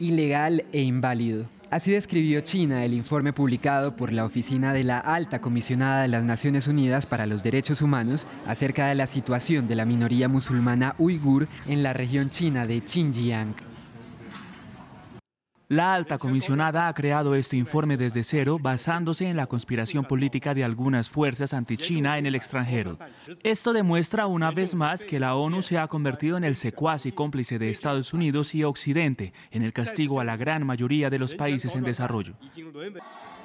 ilegal e inválido. Así describió China el informe publicado por la Oficina de la Alta Comisionada de las Naciones Unidas para los Derechos Humanos acerca de la situación de la minoría musulmana uigur en la región china de Xinjiang. La alta comisionada ha creado este informe desde cero, basándose en la conspiración política de algunas fuerzas anti-China en el extranjero. Esto demuestra una vez más que la ONU se ha convertido en el secuaz y cómplice de Estados Unidos y Occidente en el castigo a la gran mayoría de los países en desarrollo.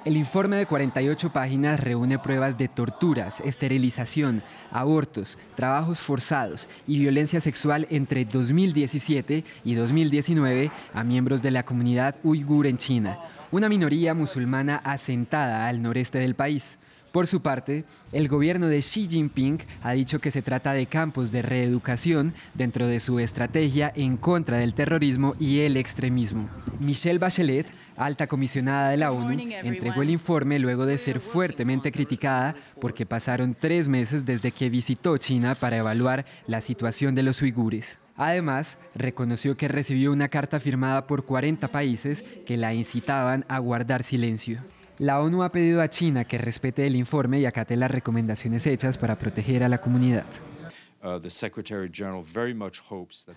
El informe de 48 páginas reúne pruebas de torturas, esterilización, abortos, trabajos forzados y violencia sexual entre 2017 y 2019 a miembros de la comunidad uigur en China, una minoría musulmana asentada al noreste del país. Por su parte, el gobierno de Xi Jinping ha dicho que se trata de campos de reeducación dentro de su estrategia en contra del terrorismo y el extremismo. Michelle Bachelet, alta comisionada de la ONU, entregó el informe luego de ser fuertemente criticada porque pasaron 3 meses desde que visitó China para evaluar la situación de los uigures. Además, reconoció que recibió una carta firmada por 40 países que la incitaban a guardar silencio. La ONU ha pedido a China que respete el informe y acate las recomendaciones hechas para proteger a la comunidad.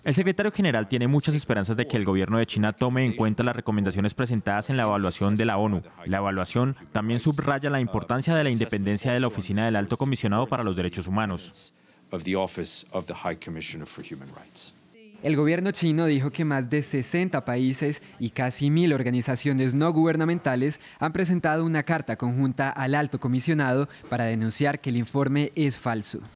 El secretario general tiene muchas esperanzas de que el gobierno de China tome en cuenta las recomendaciones presentadas en la evaluación de la ONU. La evaluación también subraya la importancia de la independencia de la Oficina del Alto Comisionado para los Derechos Humanos. El gobierno chino dijo que más de 60 países y casi 1000 organizaciones no gubernamentales han presentado una carta conjunta al alto comisionado para denunciar que el informe es falso.